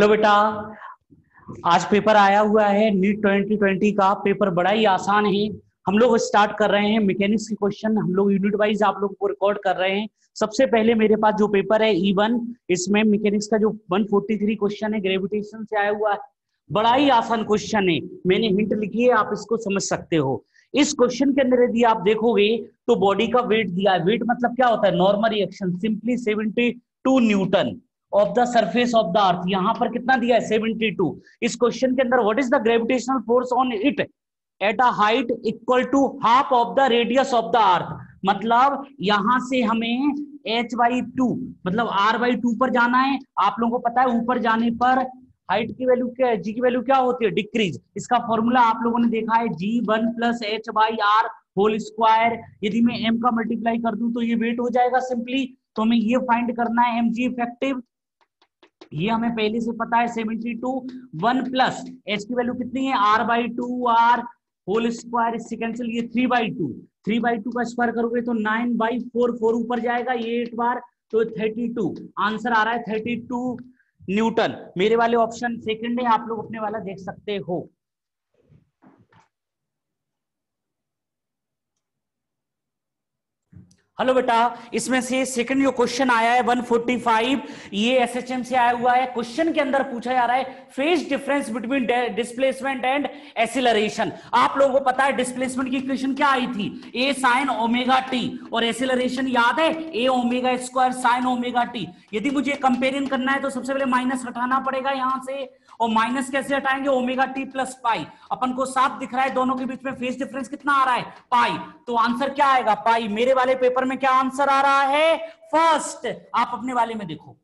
Hello बेटा, आज paper आया हुआ है नीट 2020 का। पेपर बड़ा ही आसान है। हम लोग स्टार्ट कर रहे हैं मैकेनिक्स के क्वेश्चन। हम लोग यूनिट वाइज आप लोगों को रिकॉर्ड कर रहे हैं। सबसे पहले मेरे पास जो पेपर है E1, इसमें मैकेनिक्स का जो 143 क्वेश्चन है ग्रेविटेशन से आया हुआ है। बड़ा ही आसान क्वेश्चन है, मैंने हिंट लिखी है, आप इसको समझ सकते हो। इस क्वेश्चन के अंदर यदि आप देखोगे तो बॉडी का वेट दिया है। वेट मतलब क्या होता है? Normal reaction simply 72 newton of the surface of the earth. यहाँ पर कितना दिया है? 72। इस क्वेश्चन के अंदर what is the gravitational force on it at a height equal to half of the radius of the earth. मतलब यहाँ से हमें h/2 मतलब r/2 पर जाना है। आप लोगों को पता है ऊपर जाने पर हाइट की वैल्यू क्या है? जी की वैल्यू क्या होती है? डिक्रीज। इसका फॉर्मूला आप लोगों ने देखा है G1 + h/r² यदि मैं m का मल्टीप्लाई कर दूं तो ये वेट हो जाएगा सिंपली। तो हमें ये फाइंड करना है mg इफेक्टिव। ये हमें पहले से पता है 72। 1 + h की वैल्यू कितनी है? r/2 r whole square. इससे कैंसिल, ये 3/2। 3/2 का स्क्वायर करोगे तो 9/4। 4 ऊपर जाएगा ये 8 बार, तो 32। आंसर आ रहा है 32 न्यूटन। मेरे वाले ऑप्शन सेकंड है, आप लोग अपने वाला देख सकते हो। हेलो बेटा, इसमें से सेकंड जो क्वेश्चन आया है 145, ये एसएचएम से आया हुआ है। क्वेश्चन के अंदर पूछा जा रहा है phase difference between displacement and acceleration. आप लोगों को पता है डिस्प्लेसमेंट की इक्वेशन क्या आई थी? A sin ओमेगा t, और एक्सीलरेशन याद है A omega square sin omega t। यदि मुझे कंपेरिजन करना है तो सबसे पहले माइनस हटाना पड़ेगा यहाँ से, और माइनस कैसे हटाएंगे? ओमेगा t + पाई। अपन को साफ दिख रहा है दोनों के बीच में फेज डिफरेंस कितना आ रहा है? पाई। तो आंसर क्या आएगा? पाई। मेरे वाले पेपर में क्या आंसर आ रहा है? फर्स्ट। आप अपने वाले में देखो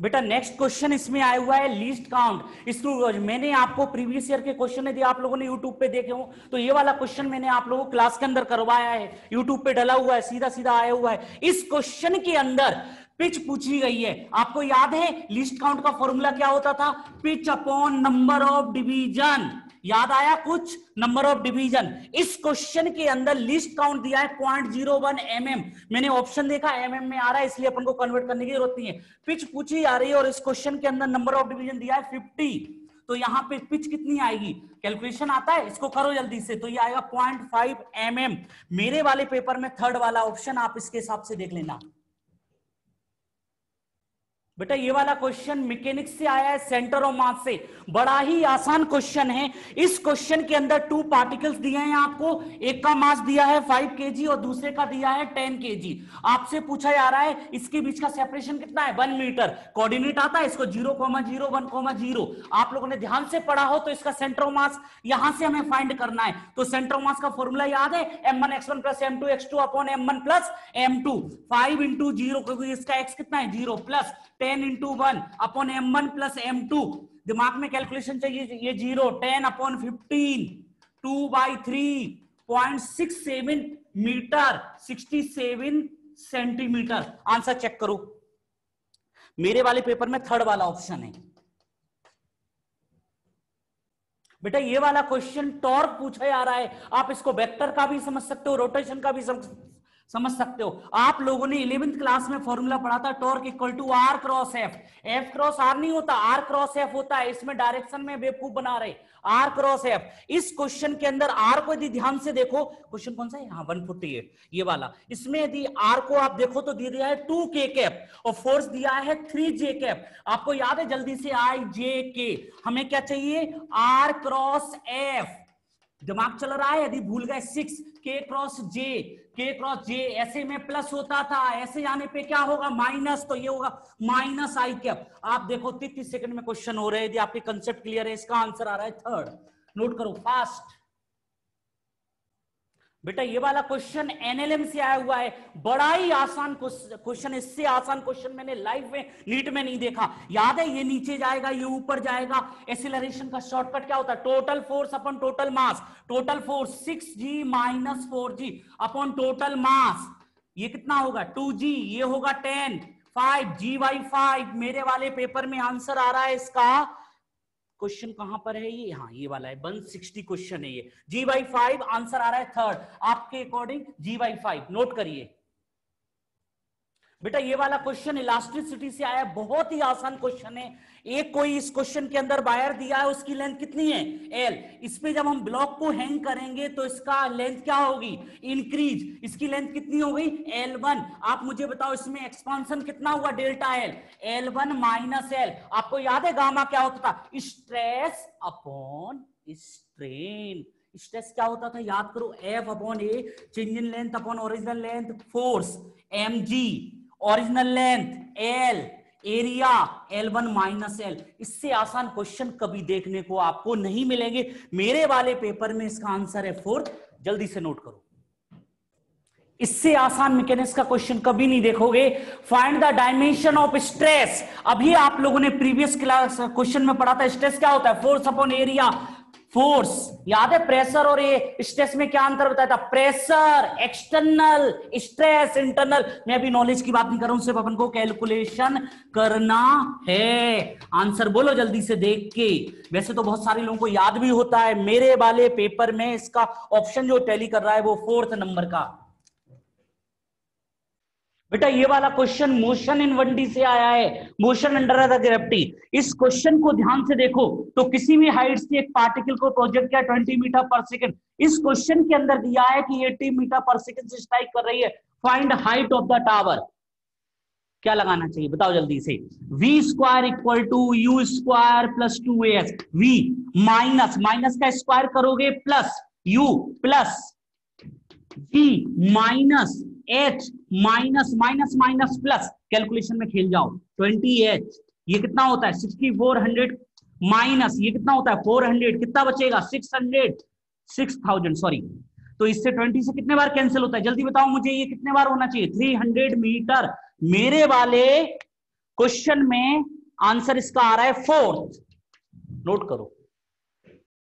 बेटा। नेक्स्ट क्वेश्चन इसमें आया हुआ है लीस्ट काउंट स्क्रू। मैंने आपको प्रीवियस ईयर के क्वेश्चन यदि आप लोगों ने यूट्यूब पे देखे हो तो ये वाला क्वेश्चन मैंने आप लोगों को क्लास के अंदर करवाया है, यूट्यूब पे डला हुआ है, सीधा सीधा आया हुआ है। इस क्वेश्चन के अंदर पिच पूछी गई है। आपको याद है लीस्ट काउंट का फॉर्मूला क्या होता था? Pitch upon number of division. याद आया कुछ? Number of division. इस क्वेश्चन के अंदर लीस्ट काउंट दिया है 0.01 mm। मैंने ऑप्शन देखा mm में आ रहा है, इसलिए अपन को कन्वर्ट करने की जरूरत नहीं है। पिच पूछी जा रही है और इस क्वेश्चन के अंदर नंबर ऑफ डिवीजन दिया है 50। तो यहाँ पे पिच कितनी आएगी? कैलकुलेशन आता है, इसको करो जल्दी से। तो ये आएगा 0.5 mm। मेरे वाले पेपर में थर्ड वाला ऑप्शन, आप इसके हिसाब से देख लेना बेटा। ये वाला क्वेश्चन मैकेनिक्स से आया है, सेंटर ऑफ मास से। बड़ा ही आसान क्वेश्चन है। इस क्वेश्चन के अंदर 2 पार्टिकल्स दिए हैं आपको। एक का मास दिया है 5 kg और दूसरे का दिया है 10 kg। आपसे पूछा जा रहा है इसके बीच का सेपरेशन कितना है? 1 मीटर। कोऑर्डिनेट आता है इसको 0,0, 1,0। आप लोगों ने ध्यान से पढ़ा हो तो इसका सेंटर ऑफ मास यहां से हमें फाइंड करना है। तो सेंटर ऑफ मास का फॉर्मूला याद है? m1x1 + m2x2 / m1 + m2। 5 × 0 क्योंकि इसका x कितना है? 0 प्लस 10 × 1 / m1 + m2। दिमाग में कैलकुलेशन चाहिए। ये 0 10 / 15 2/3.67 मीटर 67 सेंटीमीटर। आंसर चेक करो, मेरे वाले पेपर में थर्ड वाला ऑप्शन है बेटा। ये वाला क्वेश्चन टॉर्क पूछा जा रहा है। आप इसको वेक्टर का भी समझ सकते हो, रोटेशन का भी समझ सकते हो। आप लोगों ने 11th क्लास में फॉर्मूला पढ़ा था torque = r cross f। f cross r नहीं होता, r क्रॉस f होता है। इसमें डायरेक्शन में बेवकूफ बना रहे, r क्रॉस f। इस क्वेश्चन के अंदर r को यदि ध्यान से देखो, क्वेश्चन कौन सा है? हाँ, 148 ये वाला। इसमें यदि r को आप देखो तो दे दिया है 2 kg और फोर्स दिया है 3 J। आपको याद है? जल्दी से I J K। हमें क्या चाहिए? r cross f। दिमाग चल रहा है? यदि भूल गए 6 K क्रॉस J। ऐसे में प्लस होता था, ऐसे जाने पे क्या होगा? माइनस। तो ये होगा -I K। आप देखो 30 सेकंड में क्वेश्चन हो रहे हैं। यदि आपके कंसेप्ट क्लियर है, इसका आंसर आ रहा है थर्ड। नोट करो फास्ट बेटा। ये वाला क्वेश्चन NLM से आया हुआ है। बड़ा ही आसान क्वेश्चन। इससे आसान क्वेश्चन मैंने लाइफ में नीट में नहीं देखा। याद है? ये नीचे जाएगा, ये ऊपर जाएगा। एक्सीलरेशन का शॉर्टकट क्या होता है? Total force upon total mass. Total force 6G - 4G upon total mass. ये कितना होगा? 2G। ये होगा 10। 5G/5। मेरे वाले पेपर में आंसर आ रहा है इसका। क्वेश्चन कहां पर है ये? हाँ, ये वाला है 160 क्वेश्चन है ये। G/5 आंसर आ रहा है थर्ड। आपके अकॉर्डिंग G/5 नोट करिए बेटा ये वाला क्वेश्चन इलास्टिसिटी से आया, बहुत ही आसान क्वेश्चन है। एक कोई इस क्वेश्चन के अंदर वायर दिया है, उसकी लेंथ कितनी है L। इस पे जब हम ब्लॉक को हैंग करेंगे तो इसका लेंथ क्या होगी, इंक्रीज। इसकी लेंथ कितनी हो गई L1। आप मुझे बताओ इसमें एक्सपांशन कितना हुआ delta L, L1 minus L। आपको याद है गामा क्या होता था, स्ट्रेस अपॉन स्ट्रेन। स्ट्रेस क्या होता था याद करो, F upon A, change in length upon original length, force mg, original length L, area L1 minus L। इससे आसान क्वेश्चन कभी देखने को आपको नहीं मिलेंगे। मेरे वाले पेपर में इसका आंसर है 4th, जल्दी से नोट करो। इससे आसान मैकेनिक्स का क्वेश्चन कभी नहीं देखोगे। Find the dimension of stress. अभी आप लोगों ने प्रीवियस क्लास क्वेश्चन में पढ़ा था, स्ट्रेस क्या होता है, फोर्स अपॉन एरिया। फोर्स याद है, प्रेशर और ये स्ट्रेस में क्या अंतर बताया था, प्रेशर एक्सटर्नल, स्ट्रेस इंटरनल। मैं अभी नॉलेज की बात नहीं कर रहा हूं, सिर्फ अपन को कैलकुलेशन करना है। आंसर बोलो जल्दी से देख के। वैसे तो बहुत सारे लोगों को याद भी होता है, मेरे वाले पेपर में इसका ऑप्शन जो टैली कर रहा है वो 4th नंबर का। बेटा ये वाला क्वेश्चन मोशन इन 1D से आया है, मोशन अंडर द ग्रेविटी। इस क्वेश्चन को ध्यान से देखो तो किसी भी हाइट से एक पार्टिकल को प्रोजेक्ट किया 20 मीटर पर सेकंड। इस क्वेश्चन के अंदर दिया है कि 80 मीटर पर सेकंड से स्ट्राइक कर रही है, find height of the tower. क्या लगाना चाहिए बताओ जल्दी से, we square equal to you square plus 2as। V minus, minus का स्क्वायर करोगे plus, you plus ji minus H minus minus minus plus, calculation में खेल जाओ। 20H ये कितना होता है 6400 माइनस ये कितना होता है 400, कितना बचेगा 6000 सॉरी। तो इससे 20 से कितने बार कैंसिल होता है जल्दी बताओ मुझे, ये कितने बार होना चाहिए 300 मीटर। मेरे वाले क्वेश्चन में आंसर इसका आ रहा है 4th, नोट करो।